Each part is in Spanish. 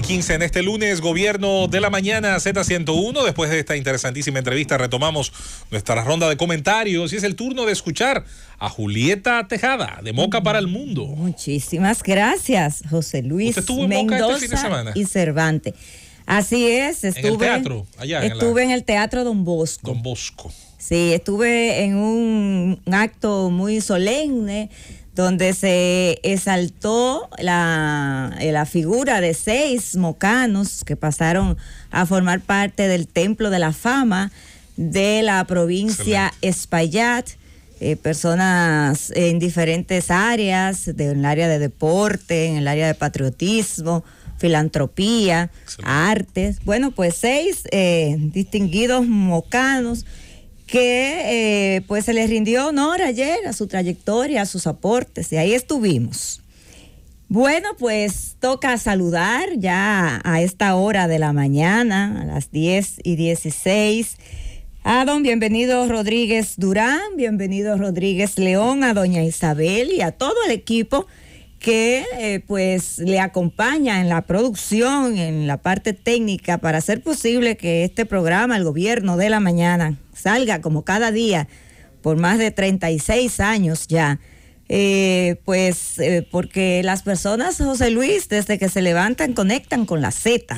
7:15 en este lunes, Gobierno de la Mañana, Z101. Después de esta interesantísima entrevista retomamos nuestra ronda de comentarios y es el turno de escuchar a Julieta Tejada, de Moca para el Mundo. Muchísimas gracias, José Luis. Usted estuvo en Mendoza, Moca este fin de semana. Y Cervantes. Así es, estuve en el Teatro Don Bosco. Don Bosco. Sí, estuve en un acto muy solemne donde se exaltó la figura de 6 mocanos que pasaron a formar parte del Templo de la Fama de la provincia Espaillat, personas en diferentes áreas, en el área de deporte, en el área de patriotismo, filantropía, artes. Bueno, pues 6 distinguidos mocanos que pues se les rindió honor ayer a su trayectoria, a sus aportes, y ahí estuvimos. Bueno, pues toca saludar ya a esta hora de la mañana, a las 10:16, a don Bienvenido Rodríguez Durán, Bienvenido Rodríguez León, a doña Isabel y a todo el equipo que pues le acompaña en la producción, en la parte técnica, para hacer posible que este programa, el Gobierno de la Mañana, salga como cada día, por más de 36 años ya. Porque las personas, José Luis, desde que se levantan, conectan con la Z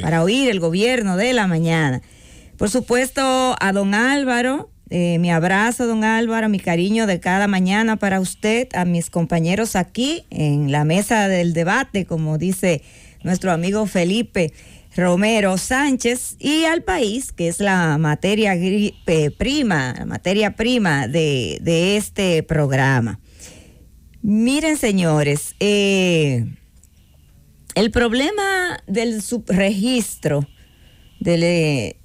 para oír el Gobierno de la Mañana. Por supuesto, a don Álvaro, mi abrazo, don Álvaro, mi cariño de cada mañana para usted, a mis compañeros aquí en la mesa del debate, como dice nuestro amigo Felipe Romero Sánchez, y al país, que es la materia prima de este programa. Miren, señores, el problema del subregistro de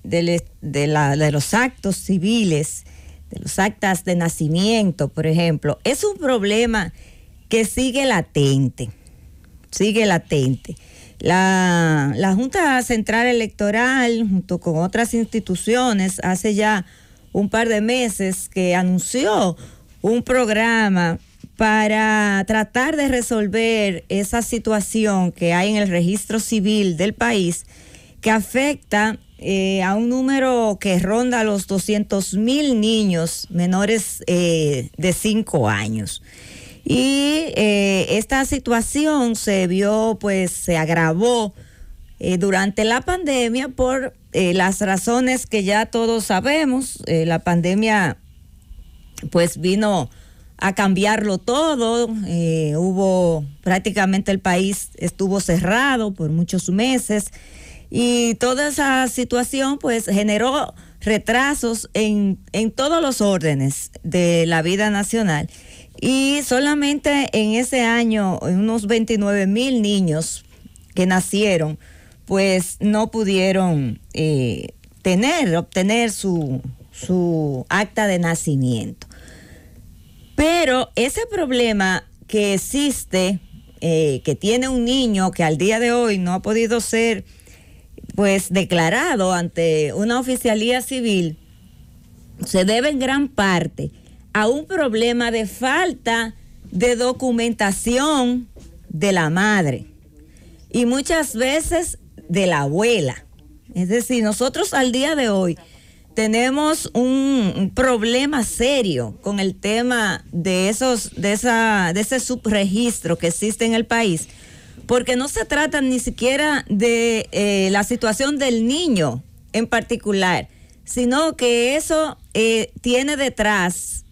los actos civiles, de los actas de nacimiento, por ejemplo, es un problema que sigue latente, La Junta Central Electoral, junto con otras instituciones, hace ya un par de meses que anunció un programa para tratar de resolver esa situación que hay en el registro civil del país, que afecta a un número que ronda los 200,000 niños menores de 5 años. Y esta situación se vio, pues se agravó durante la pandemia por las razones que ya todos sabemos. La pandemia pues vino a cambiarlo todo. Hubo prácticamente el país estuvo cerrado por muchos meses. Y toda esa situación pues generó retrasos en todos los órdenes de la vida nacional. Y solamente en ese año, unos 29,000 niños que nacieron, pues no pudieron obtener su acta de nacimiento. Pero ese problema que existe, que tiene un niño que al día de hoy no ha podido ser pues declarado ante una oficialía civil, se debe en gran parte a un problema de falta de documentación de la madre y muchas veces de la abuela. Es decir, nosotros al día de hoy tenemos un problema serio con el tema de ese subregistro que existe en el país, porque no se trata ni siquiera de la situación del niño en particular, sino que eso tiene detrás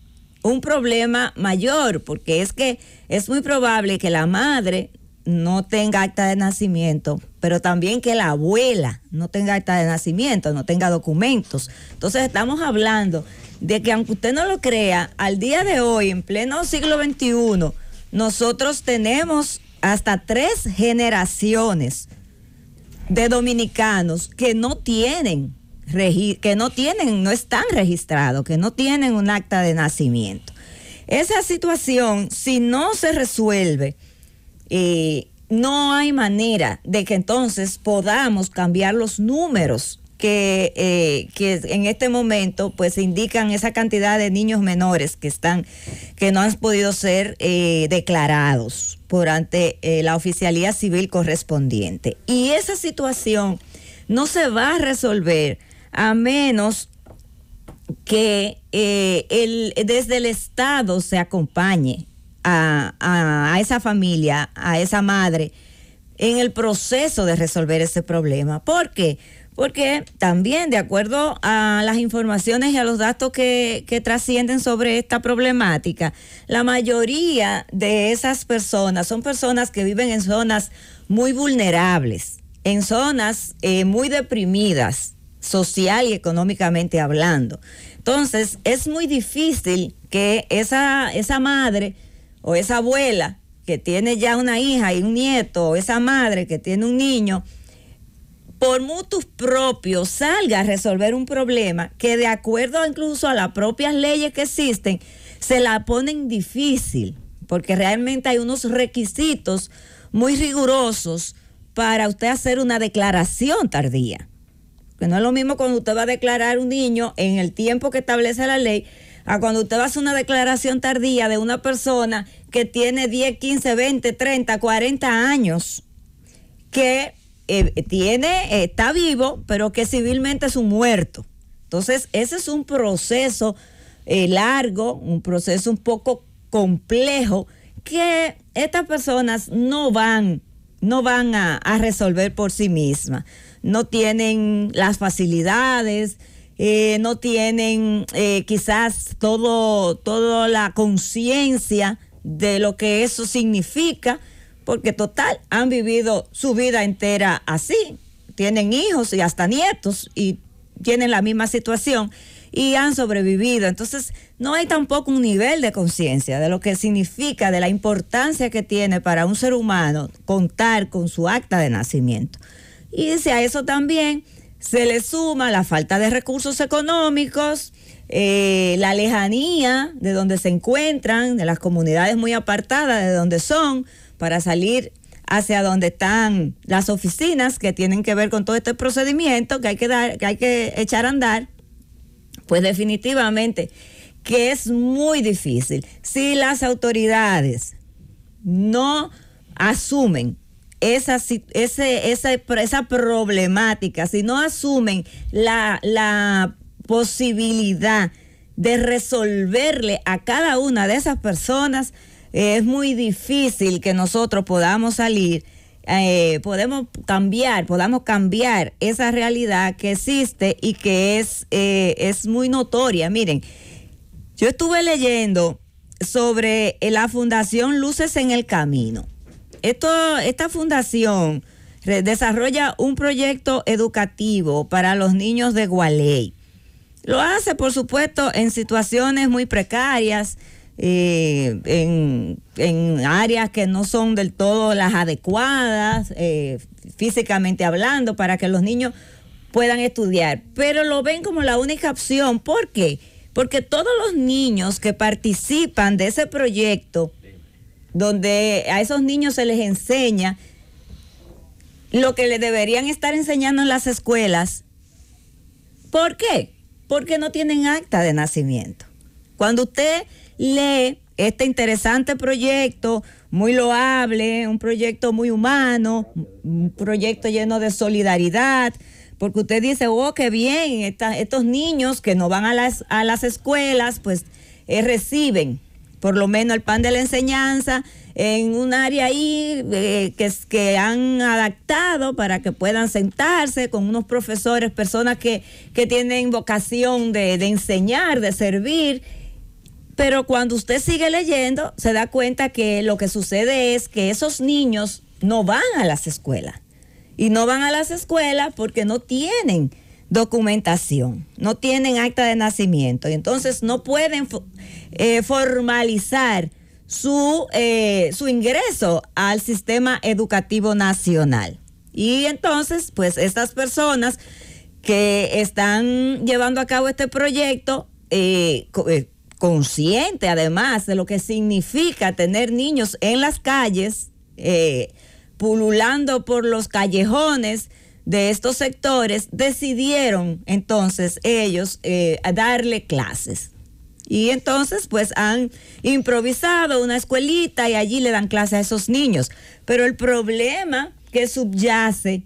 un problema mayor, porque es que es muy probable que la madre no tenga acta de nacimiento, pero también que la abuela no tenga acta de nacimiento, no tenga documentos. Entonces estamos hablando de que, aunque usted no lo crea, al día de hoy, en pleno siglo XXI, nosotros tenemos hasta 3 generaciones de dominicanos que no están registrados, que no tienen un acta de nacimiento. Esa situación, si no se resuelve, no hay manera de que entonces podamos cambiar los números que en este momento pues se indican esa cantidad de niños menores que no han podido ser declarados por ante la oficialía civil correspondiente. Y esa situación no se va a resolver a menos que desde el Estado se acompañe a esa familia, a esa madre, en el proceso de resolver ese problema. ¿Por qué? Porque también, de acuerdo a las informaciones y a los datos que trascienden sobre esta problemática, la mayoría de esas personas son personas que viven en zonas muy vulnerables, en zonas muy deprimidas, social y económicamente hablando. Entonces, es muy difícil que esa madre o esa abuela que tiene ya una hija y un nieto, o esa madre que tiene un niño, por motus propios salga a resolver un problema que, de acuerdo incluso a las propias leyes que existen, se la ponen difícil, porque realmente hay unos requisitos muy rigurosos para usted hacer una declaración tardía. Que no es lo mismo cuando usted va a declarar un niño en el tiempo que establece la ley, a cuando usted va a hacer una declaración tardía de una persona que tiene 10, 15, 20, 30, 40 años, que está vivo, pero que civilmente es un muerto. Entonces, ese es un proceso largo, un proceso un poco complejo, que estas personas no van a resolver por sí mismas. No tienen las facilidades, no tienen quizás toda la conciencia de lo que eso significa, porque total, han vivido su vida entera así, tienen hijos y hasta nietos y tienen la misma situación y han sobrevivido. Entonces, no hay tampoco un nivel de conciencia de lo que significa, de la importancia que tiene para un ser humano contar con su acta de nacimiento. Y si a eso también se le suma la falta de recursos económicos, la lejanía de donde se encuentran, de las comunidades muy apartadas de donde son, para salir hacia donde están las oficinas que tienen que ver con todo este procedimiento que hay que echar a andar, pues definitivamente que es muy difícil. Si las autoridades no asumen esa problemática, si no asumen la posibilidad de resolverle a cada una de esas personas, es muy difícil que nosotros podamos salir, podamos cambiar esa realidad que existe y que es muy notoria. Miren, yo estuve leyendo sobre la Fundación Luces en el Camino. Esta fundación desarrolla un proyecto educativo para los niños de Gualey. Lo hace, por supuesto, en situaciones muy precarias, en áreas que no son del todo las adecuadas, físicamente hablando, para que los niños puedan estudiar. Pero lo ven como la única opción. ¿Por qué? Porque todos los niños que participan de ese proyecto, donde a esos niños se les enseña lo que les deberían estar enseñando en las escuelas, ¿por qué? Porque no tienen acta de nacimiento. Cuando usted lee este interesante proyecto, muy loable, un proyecto muy humano, un proyecto lleno de solidaridad, porque usted dice, oh, qué bien, estos niños que no van a las escuelas, pues reciben por lo menos el pan de la enseñanza en un área ahí que han adaptado para que puedan sentarse con unos profesores, personas que tienen vocación de enseñar, de servir. Pero cuando usted sigue leyendo, se da cuenta que lo que sucede es que esos niños no van a las escuelas. Y no van a las escuelas porque no tienen documentación, no tienen acta de nacimiento. Y entonces no pueden formalizar su ingreso al sistema educativo nacional. Y entonces, pues, estas personas que están llevando a cabo este proyecto, consciente además de lo que significa tener niños en las calles, pululando por los callejones de estos sectores, decidieron entonces ellos darle clases. Y entonces pues han improvisado una escuelita y allí le dan clase a esos niños. Pero el problema que subyace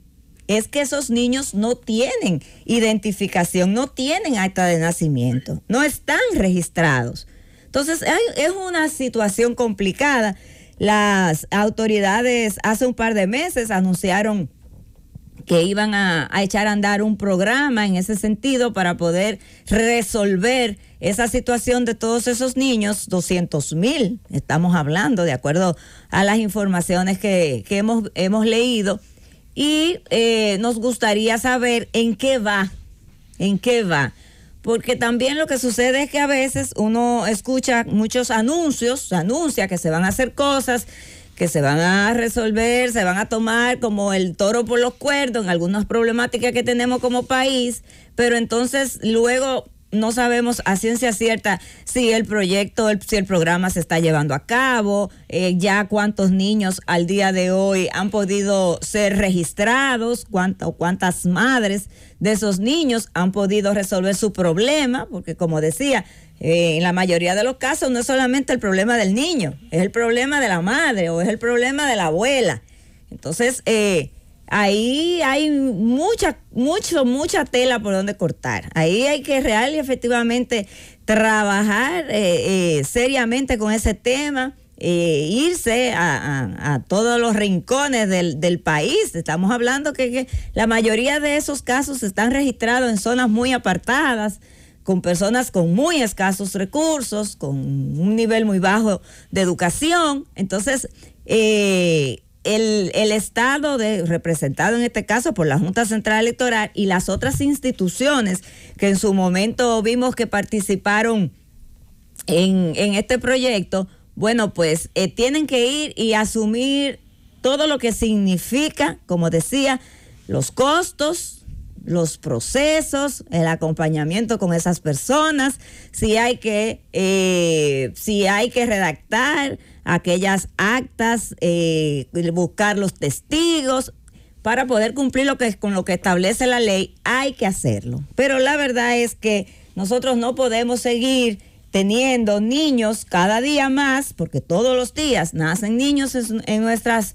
es que esos niños no tienen identificación, no tienen acta de nacimiento, no están registrados. Entonces es una situación complicada. Las autoridades hace un par de meses anunciaron que iban a echar a andar un programa en ese sentido para poder resolver esa situación de todos esos niños, 200,000, estamos hablando, de acuerdo a las informaciones que hemos leído, y nos gustaría saber en qué va, porque también lo que sucede es que a veces uno escucha muchos anuncios, se anuncia que se van a hacer cosas, que se van a resolver, se van a tomar como el toro por los cuernos en algunas problemáticas que tenemos como país, pero entonces luego no sabemos a ciencia cierta si el proyecto, si el programa se está llevando a cabo, ya cuántos niños al día de hoy han podido ser registrados, cuántas madres de esos niños han podido resolver su problema, porque como decía, en la mayoría de los casos no es solamente el problema del niño, es el problema de la madre o es el problema de la abuela. Entonces, ahí hay mucha tela por donde cortar. Ahí hay que real y efectivamente trabajar seriamente con ese tema, irse a todos los rincones del país. Estamos hablando que la mayoría de esos casos están registrados en zonas muy apartadas, con personas con muy escasos recursos, con un nivel muy bajo de educación. Entonces, el Estado, representado en este caso por la Junta Central Electoral y las otras instituciones que en su momento vimos que participaron en este proyecto, bueno, pues tienen que ir y asumir todo lo que significa, como decía, los costos, los procesos, el acompañamiento con esas personas, si hay que redactar aquellas actas, buscar los testigos para poder cumplir con lo que establece la ley, hay que hacerlo. Pero la verdad es que nosotros no podemos seguir teniendo niños cada día más, porque todos los días nacen niños en nuestros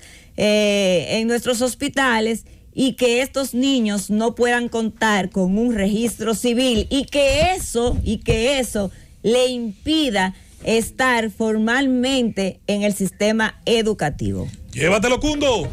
hospitales, y que estos niños no puedan contar con un registro civil y que eso le impida estar formalmente en el sistema educativo. Llévatelo, Cundo.